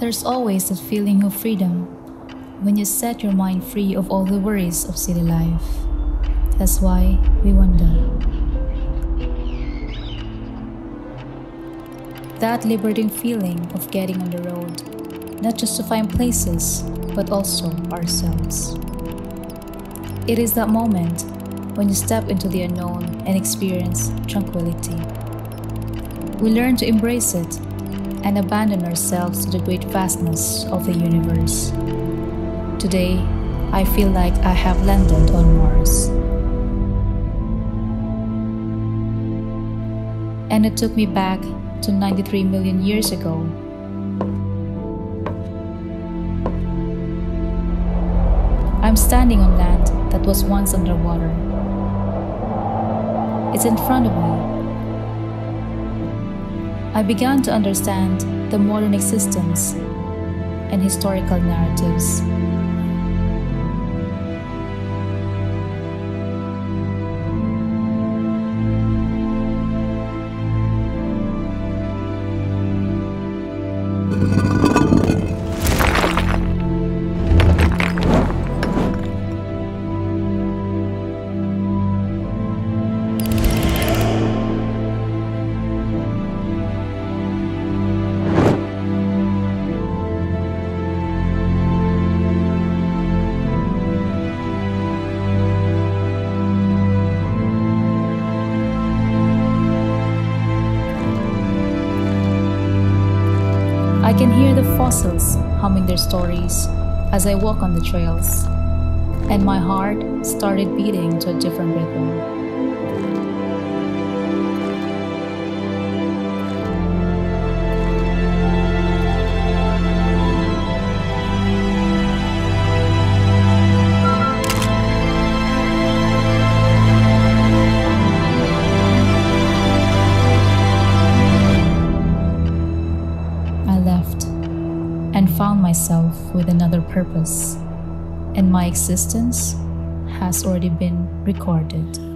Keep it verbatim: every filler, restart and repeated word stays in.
There's always a feeling of freedom when you set your mind free of all the worries of city life. That's why we wander. That liberating feeling of getting on the road, not just to find places, but also ourselves. It is that moment when you step into the unknown and experience tranquility. We learn to embrace it and abandon ourselves to the great vastness of the universe. Today, I feel like I have landed on Mars. And it took me back to ninety-three million years ago. I'm standing on land that was once underwater. It's in front of me. I began to understand the modern existence and historical narratives. I can hear the fossils humming their stories as I walk on the trails, and my heart started beating to a different rhythm. Found myself with another purpose, and my existence has already been recorded.